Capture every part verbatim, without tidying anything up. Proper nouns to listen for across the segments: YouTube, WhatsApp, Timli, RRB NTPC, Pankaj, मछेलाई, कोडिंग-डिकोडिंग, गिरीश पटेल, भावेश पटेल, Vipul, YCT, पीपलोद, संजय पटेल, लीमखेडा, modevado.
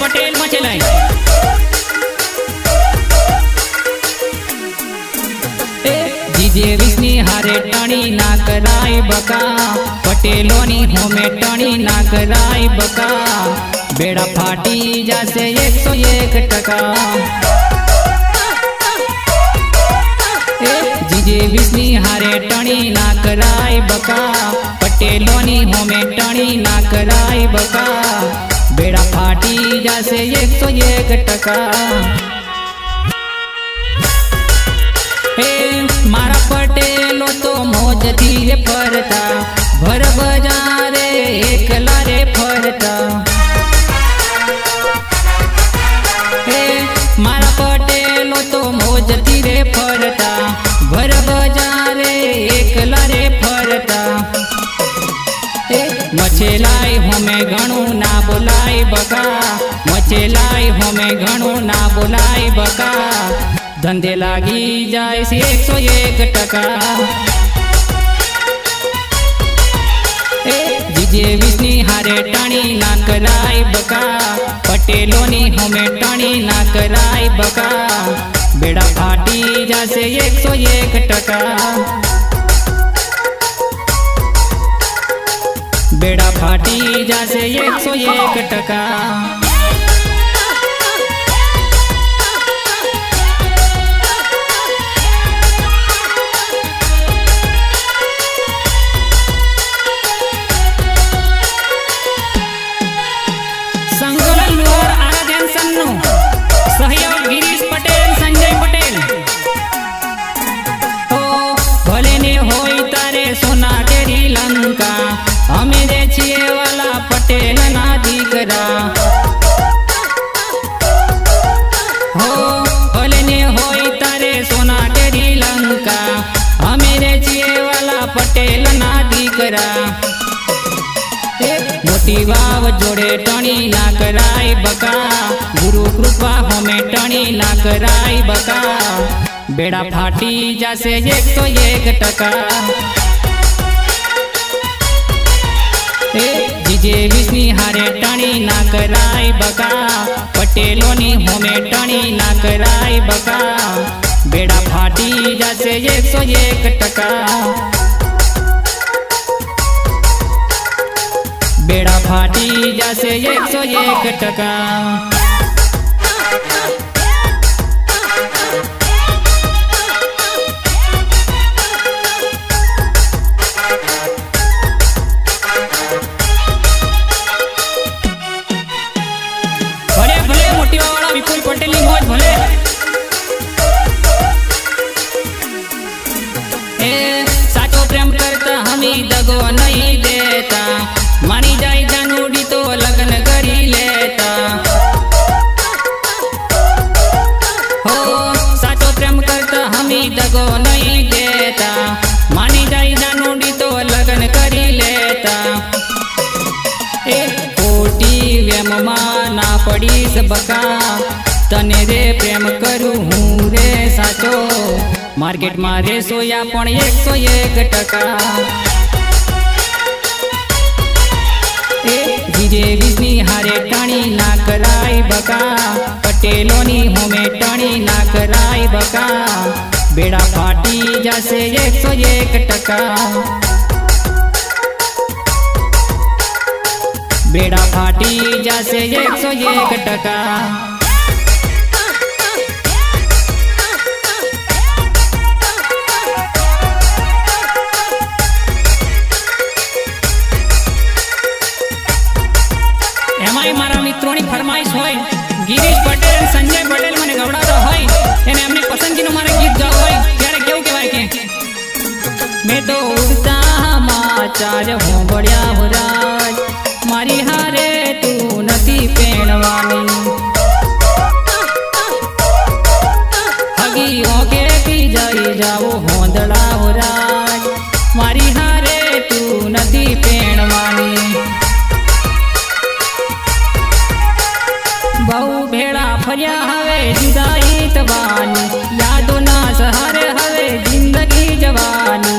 पटेल मचेल जीजे विष्णु हारे टणी ना कराई बका पटेलों नी होमे टणी ना कराई बका बेड़ा फाटी जासे एक सौ एक टका जीजे विष्णु हारे टणी ना कराई बका पटेलों नी होमे टणी ना कराई बका बेड़ा फाटी जासे एक सौ एक टका मारा पटेलो तो मौज दिल फरता भर बजारे एकला रे फरता मारा पटेलो तो मौज दिल फरता भर बजारे एकला रे फरता मचेलाई हमें घणु ना बोलाई बका मचेलाई हमें घणु ना बोलाई बका धंधे लागी जाए से एक सौ एक टका जीजे विष्णु हारे टणी ना कराई बका पटेलों नी हमें टणी ना कराई बका बेड़ा फाटी जासे एक सौ एक टका बेड़ा फाटी जासे एक सौ एक टका मोटी वाव जोड़े टणी ना कराई बका गुरु कृपा हमें टणी ना कराई बका बेड़ा फाटी जासे एक सौ एक टका जीजे विष्णु हारे टणी ना कराई बका पटेलों नी हमें टणी ना कराई बका बेड़ा फाटी जासे एक सौ एक टका बेड़ा फाटी जासे एक सौ एक टका भले भले मोटी वाला विपुल पटेल मौज भले ए साचो प्रेम करता हमी दगो नहीं देता मानी जाए जानुड़ी तो लगन करी लेता हो साचो प्रेम करता हमी दगो नहीं देता मानी जाए जानुड़ी तो लगन करी लेता कोटी व्यम माना पड़ीस बका तने रे प्रेम करूं हूँ रे साचो मार्केट में रे सोया पण एक सौ एक टका जीजे विष्णु हारे टणी ना कराई बका पटेलों नी हमें टणी ना कराई बका बेड़ा फाटी जासे एक सौ एक टका बेड़ा फाटी जासे एक सौ एक टका मारा मित्रों फरमाइश हो गिरीश पटेल संजय पटेल मैंने गवड़ाता होने पसंद की मारे गीत गाव हो तेरे केव कहवाय के मैं तो उड़ता समाचार हूँ बढ़िया हो राज मारी हारे तू नती पेणवानी हगियों के की जाई जाओ होंदड़ा हो राज मारी हारे तू नती पेणवानी बहु भेड़ा फरिया हवे जुदाई तबानी यादों ना सहारे हवे जिंदगी जवानी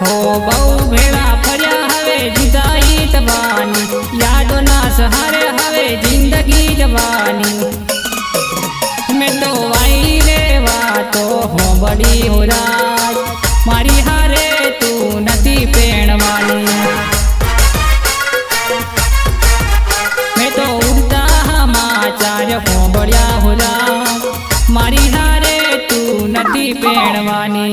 हो बहु भेड़ा फरिया हवे जुदाई तबानी। वाली हो राज मारी हारे तू नदी पेण वाली। मैं तो उड़ता हमाचार हो बढ़िया हो राज मारी हारे तू नदी पेण वाली।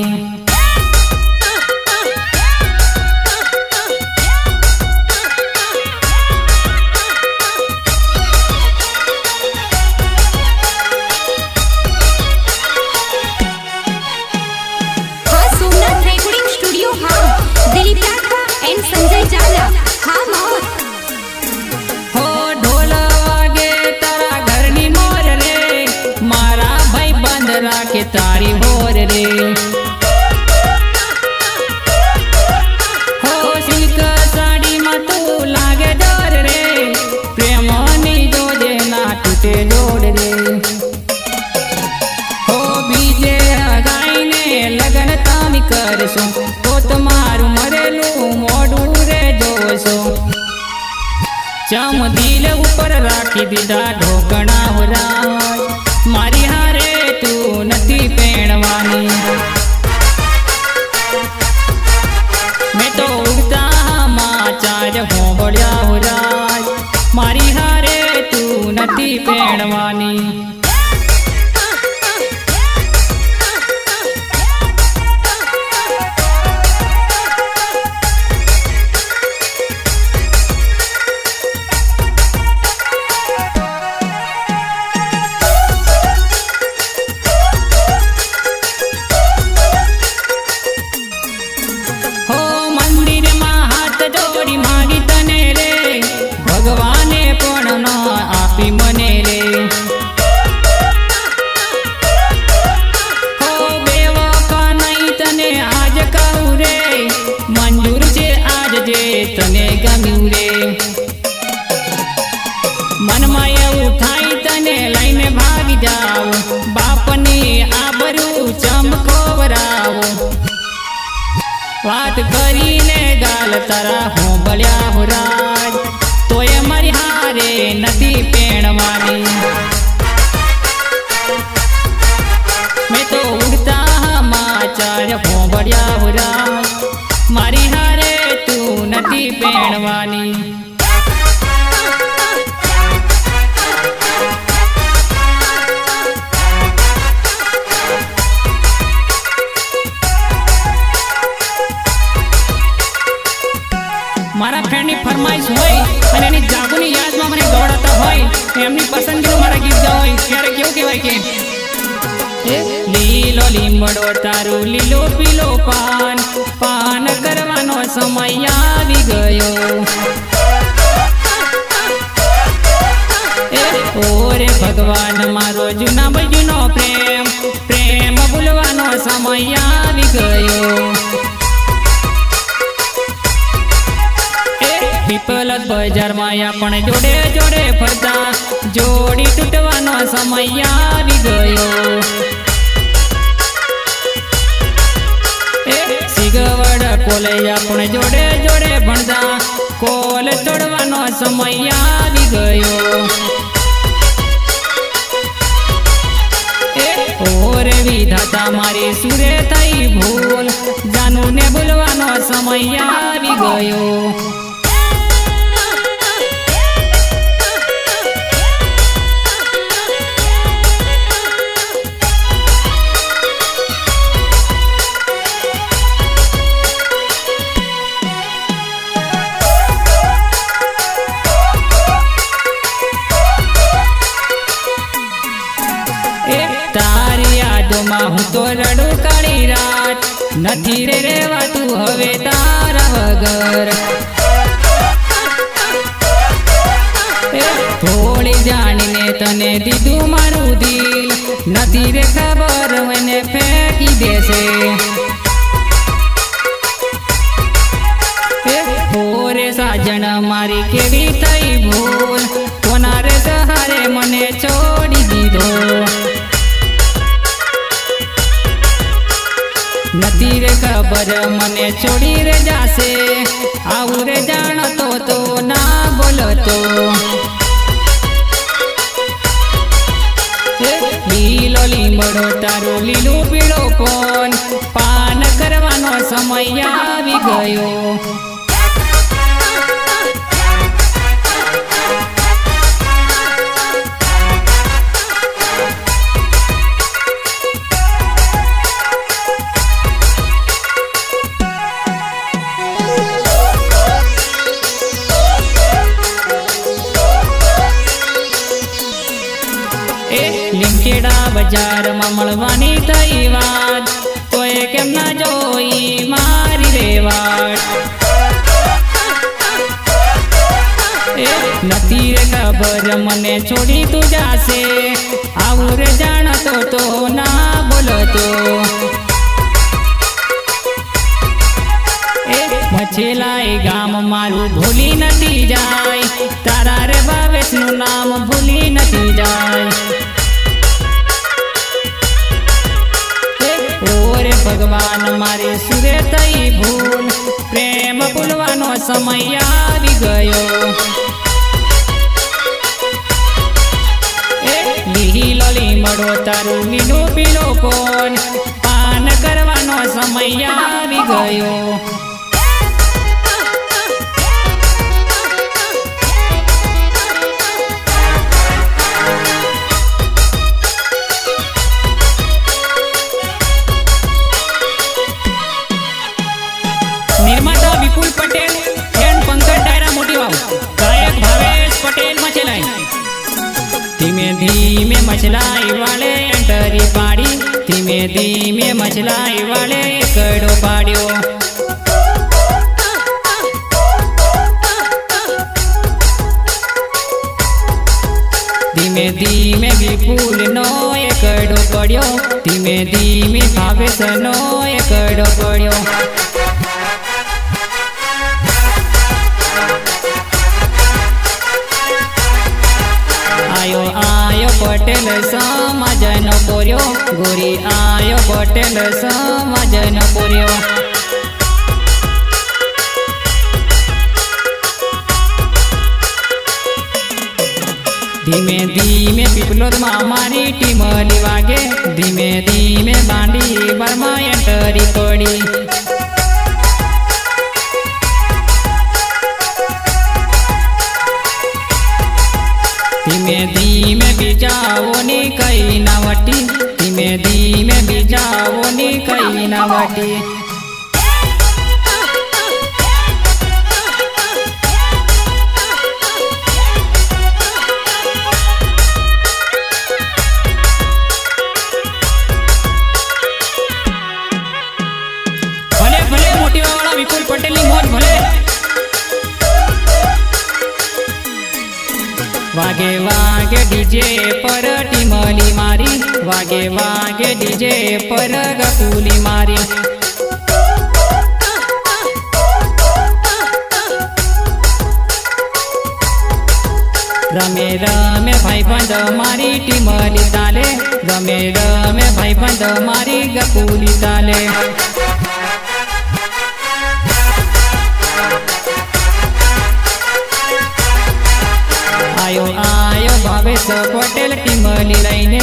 तारी भोर रे हो सिल्क साड़ी में तू लागे डोर रे प्रेम नी जो देना टूटे डोर रे हो बीजे गाई ने लगन तामी करसो तो तुम्हारू मरेलू मोडू रे जोसो चम दिल ऊपर राखी दीदा ढोकणा हो राय मारी हारे तू नदी पेण वाली। मैं तो उड़ता हमाचार हो बढ़िया हो राज मारी हारे तू नदी पेण वाली। बात करी ने गाल तारा हो बलिया हो राज तो ये मरी हारे नदी पेण वाली। मैं तो उड़ता हमाचार हो बलिया हो राज मारी हारे तू नदी पेण वाली। मारा फ्रेंड फरमाइश होय अने एनी जागोनी यादमां मने दौड़ाता होय एमनी पसंदगीनुं मारा गीत गावोय त्यारे केवुं कहेवाय के लीलो लीमड़ो तारू लीलो पीलो पान पान करवानो समय आवी गयो ए ओरे भगवान मारो जुना बजुनो प्रेम प्रेम भूलवानो समय आवी गयो। विपुल बजार में अपने जोड़े जोड़े फरता जोड़ी तूटवानो समय आवी गयो ए सिगवड़ कोले अपने जोड़े जोड़े भणता कोल तोड़वानो समय आवी गयो ए ओर विधाता मारी सुरे थई भूल जानू ने बोलवानो समय आवी गयो। तारी यादों में हूँ तो रड़ू काली रात नथी रे रेवा तू हवे तारा वगर थोड़ी जानी ने तने दीदू मारू दिल नथी रे खबर मैंने फेंकी देसे होरे साजन मारी केवी थई भूल कोना रे सहारे मने छोड़ी दीधो नदी रे खबर मने छोड़ी रे जासे आऊ रे जान तो, तो ना बोलो तो लीलो लीन મળો તારો લીલો પીળો કોન પાન કરવાનો સમય આવી ગયો। લીમખેડા બજારમાં મળવાની થઈ વાત તોય કેમ ના જોઈ મારી રેવાડ એ નથી રે ખબર મને છોડી તું જાશે આવું રે જાણતો તો ના બોલતો એ મચેલાય ગામ મારું ભૂલી નથી જાય તારા રે બાવેશનું નામ ભૂલી નથી જાય। भगवान मारे सुरे तई भूल प्रेम भूलवानो समय आवी गयो। ए लीलो लीमड़ो तारू मीनू पीलो कोन पान करवानो समय आवी गयो। निर्माता विपुल पटेल एंड पंकज डायरा मोटिवाव गायक भावेश पटेल मचलाई धीमे धीमे मचलाई वाले एंटरी पाड़ी धीमे धीमे मचलाई वाले एकड़ो पाड़ियो धीमे धीमे विपुल नो एकड़ो पड़ियो धीमे धीमे भावेश नो एकड़ो पड़ियो। आयो आयो पटेल समाजन पोर्यो गोरी आयो पटेल समाजन पोर्यो धीमे धीमे पीपलोद मारी टीम लीवागे धीमे धीमे बांडी बर्मा एंटरी पड़ी धीमे धीमे बीजाओ ने कई नावटी धीमे धीमे बीजाओ ने कई नावटी भले भले मोटीवावाला विपुल पटेल मोट भले वागे वागे डीजे पर टीमली मारी वागे वागे डीजे पर गपूली मारी रमे रमे भाई बंद मारी टीमली ताले रमे रमे भाई बंद मारी गपूली ताले आयो आयो भावेश पटेल टीमली लाइने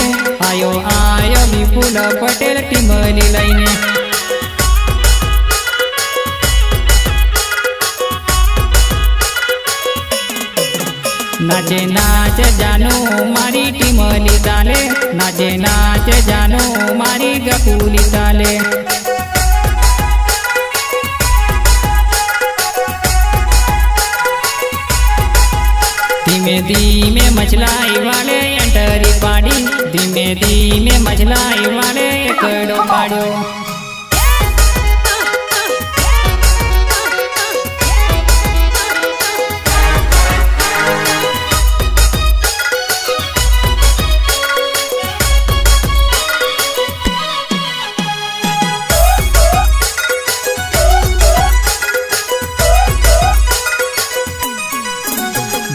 आयो आयो विपुल पटेल टीमली लाइने नाचे नाच जानू मारी टीमली ताले नाचे नाच जानू मारी गपूली ताले धीमे धीमे मचलाई वाले एंटरी पाड़ी धीमे धीमे मचलाई वाले एकड़ो पाड़ो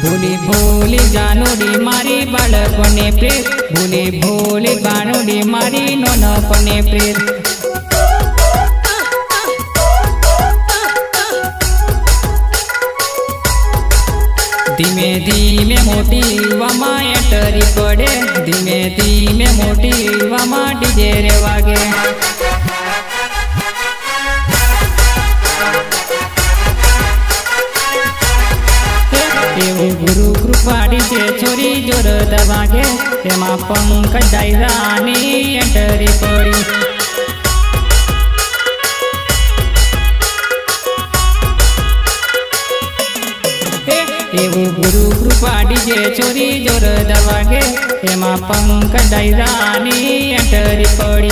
भूली भूली जानूडी मारी बाळपणे प्रेत भूली भूली बाणूडी मारी नोनपणे प्रेत धीमे धीमे मोटी वामाए टरी पड़े, धीमे धीमे मोटी वामा डीजे रे वागे। एवं गुरु कृपा डीजे छोरी जोर दबागे, तेमा पंकज दायरानी टरी पड़ी। एवं गुरु कृपा डीजे छोरी जोर दबागे, एमा पंकज दायरानी टरी पड़ी।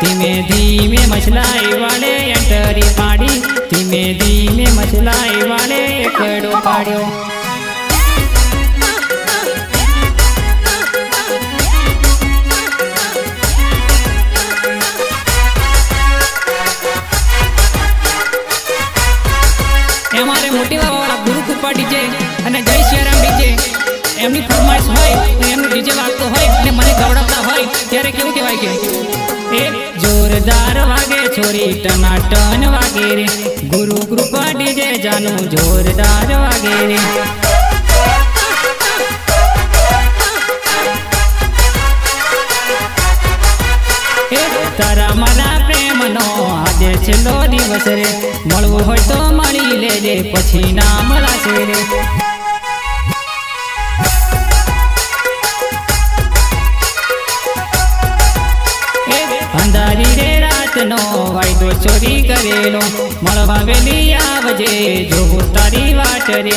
धीमे धीमे मछलाई वाले टरी पाड़ी, धीमे धीमे मछलाई वाले एकड़ो पाड़ो। हमारे मोटेवा वाला गुरु कृपा डीजे अने जय श्याराम डीजे एमनी फरमाइश होय ने एमनो डीजे वागतो होय ने मने गवड़ाता होय त्यारे केवुं कहेवाय के ए जोरदार वागे छोरी टनाटन वागे रे। गुरु कृपा डीजे जानू जोरदार वागे रे। ए तारा मना प्रेम नो आजे छेल्लो दिवस रे, મળવું હોય તો મળી લેજે પછી ના મળાશે રે। અંધારી રે રાતનો વાયદો ચોરી કરેલો, મળવા વેલી આવજે જોવું તારી વાટ રે।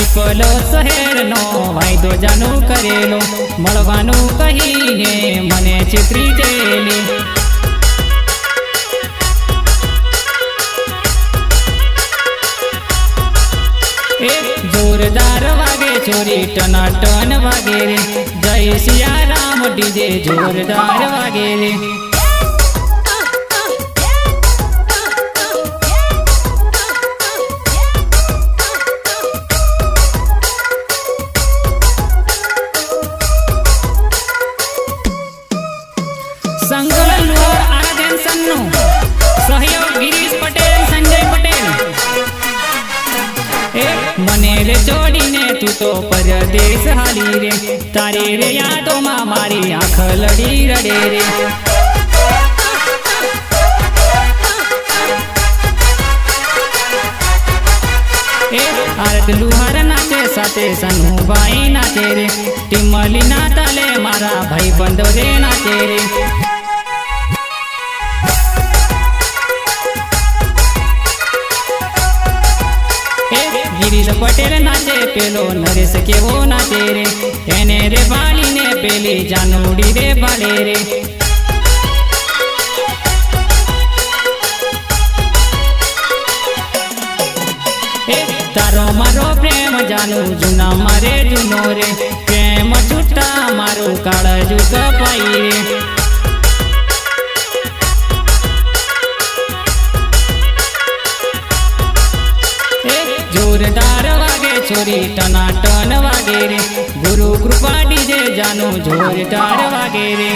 पीपलो शहर नो वायदो जानू करेलो, मळवानू कहीने मने चित्री जेली। जोरदार वागे छोरी टनाटन वागे रे, जय सिया राम डीजे जोरदार वागे रे। सहयोग गिरीश पटेल संजय पटेल। ए मने रे जोड़ी ने तू तो परदेश हाली रे, तारे रे यादों मां मारी आँख लड़ी रड़े रे। ए आरत लुहार नाचे साथे सन्नू भाई नाचे रे, टिमली ना ताले मारा भाई बंदो रे नाचे रे। गिरीश पटेल नाचे पेलो नरेश केवो नाचे रे, एने रे बाली ने पेली जानूडी रे बाले रे। तारो मारो प्रेम जानू जूना मारे जूनो रे, प्रेम छूटा मारू काळजू कपाई रे। जोरदार वागे छोरी टनाटन वागे रे, गुरु कृपा डीजे जानू जोरदार वागे रे।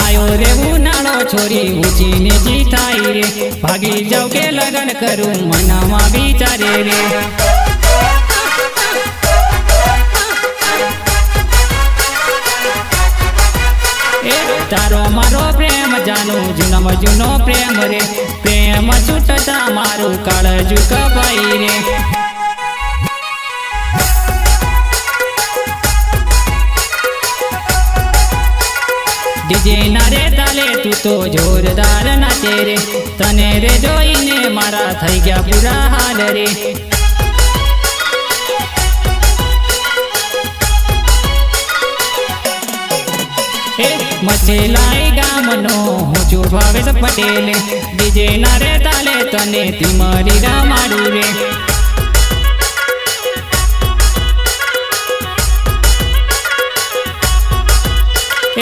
आयो रे उनाळो छोरी ऊंची नीची थाई रे, भागी जाओ के लगन करूं मनावा विचारे रे। ए तारो मारो प्रेम जानू जुनम जुनो प्रेम रे, प्रेम छूटता मारू काळजू कपाई रे। डीजे नारे ताले तू तो जोरदार नाचे रे, तने रे जोईने मारा थई गया बुरा हाल रे। मछेलाई गाँव मनो होचो भावेश पटेल डीजे ना रे ताले तने तिमारी रामाडू रे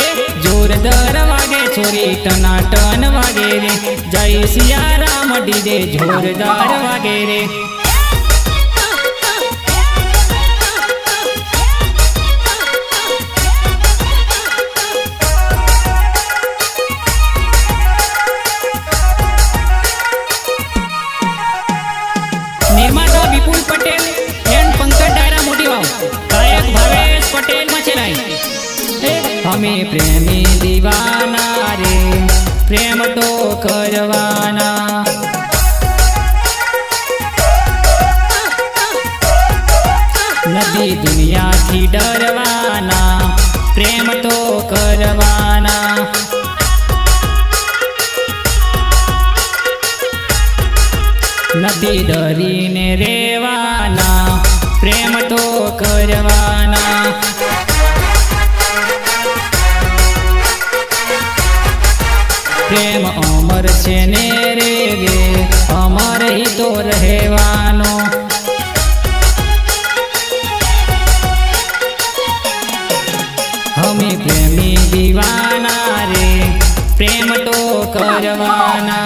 ए जोरदार वागे छोरी टनाटन वागे रे जय सिया राम डीजे जोरदार वागे रे विपुल पटेल एंड पंकज डायरा मोटिवाओ गायक भावेश पटेल मचेलाई हमें प्रेमी दीवाना रे प्रेम तो करवाना नदी दुनिया की डरवाना प्रेम तो करवाना नदी डरी ने रेवाना प्रेम तो करवाना प्रेम अमर से ने रे गे अमर ही तो रहेवानो हमें प्रेमी दीवाना रे प्रेम तो करवाना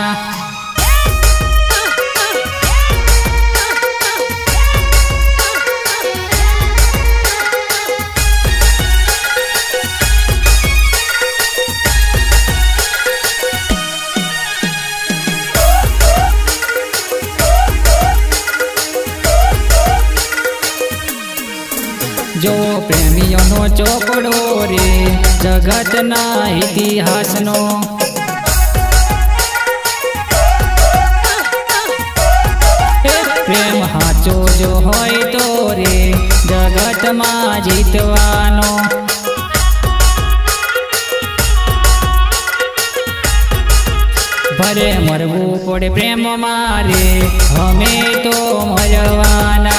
जो प्रेमियों नो चोपड़ो रे जगत ना इतिहास नो प्रेम हाचो जो होय तो रे जगत मा जीतवानो भरे मरवू पड़े प्रेम मारे हमें तो मरवाना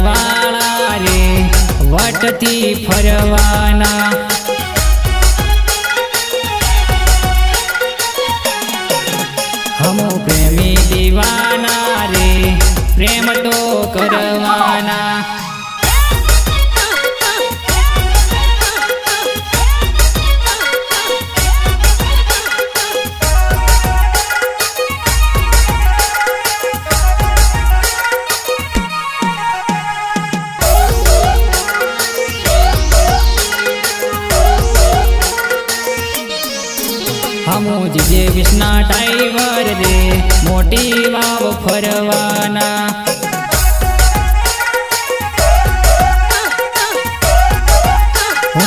वाला रे वटती फरवाना हमो प्रेमी दीवाना रे प्रेम तो करवाना जे विष्णा टाइवर रे मोटी वाव फरवाना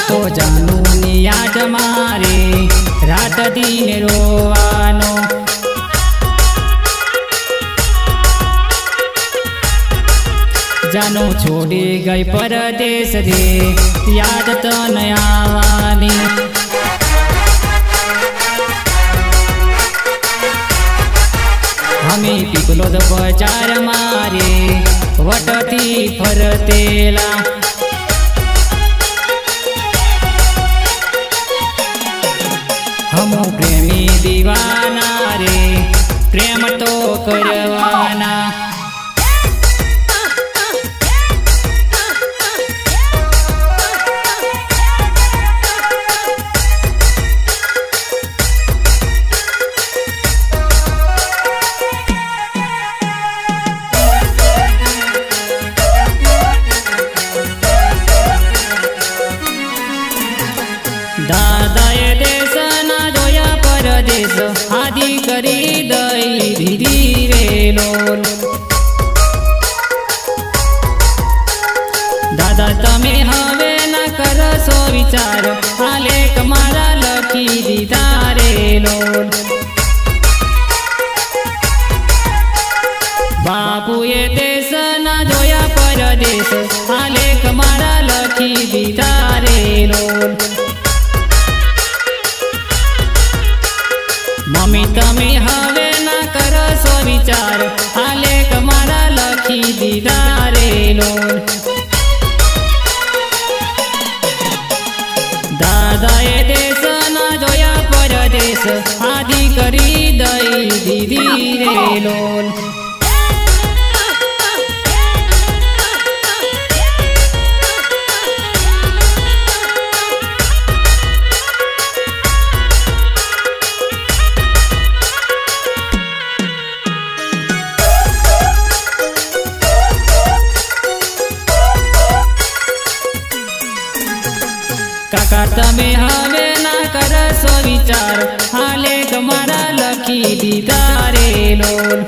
तो जानू नी याद मारे रात दिन रोवानो जानू छोड़ी गई परदेश रे याद तो नया आवानी हमें पिकलो द बचार मारे वटती फरतेला हमो प्रेमी दीवाना रे प्रेम तो करवाना दादाए देश ना जोया परदेश आदि करी दई धीरे लोल दादा तमे हवे ना करो सो विचार हाले कमारा लकी दीदा रे लोल बापूए देश ना जोया परदेश हाले कमारा लकी दीदा रे लोल मम्मी तमे हवे ना करो सो विचार हाले कमारा लखी दीदा रे लोल। दादाए देश ना जोया परदेश आदि करी दई दीदी रे लोल। काका तमे हवे ना कर सो विचार हाले तुम्हारा लखी दीदा रे लोल।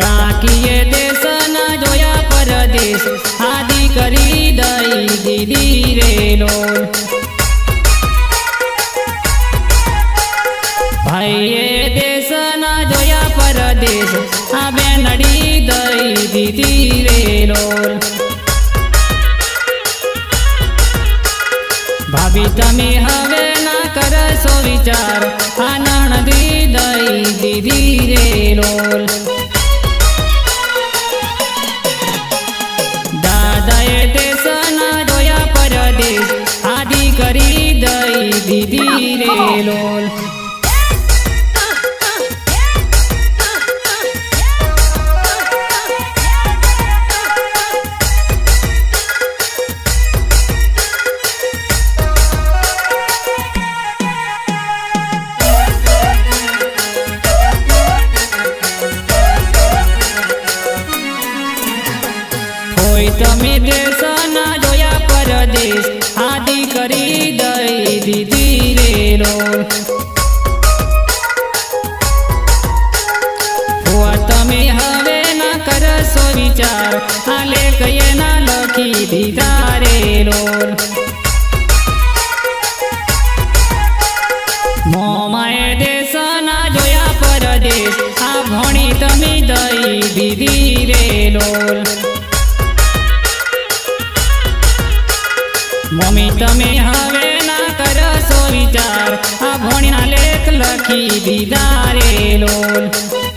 काकीए देश ना जोया परदेश आदि करी दई दीदी रे लोल। भाईए देश ना जोया परदेश आवे नडी दई दीदी रे लोल। भाभी तमे हवे ना कर सो विचार आनंद दी दई दीदी रे लोल। दादाए देश ना जोया परदेश आदि करी दई दीदी रे लोल। तमे देश ना जोया परदेश आदि करी दई दीदी रे लोल। हुआ तमे हवे ना कर सो विचार हाले कहे ना लखी दीदा रे लोल। मोमाए देश ना जोया परदेश आ भणी तमे दई दीदी रे लोल। मम्मी तमे हवे ना कर सो विचार आ भणी ना लेख लखी दीदा रे लोल।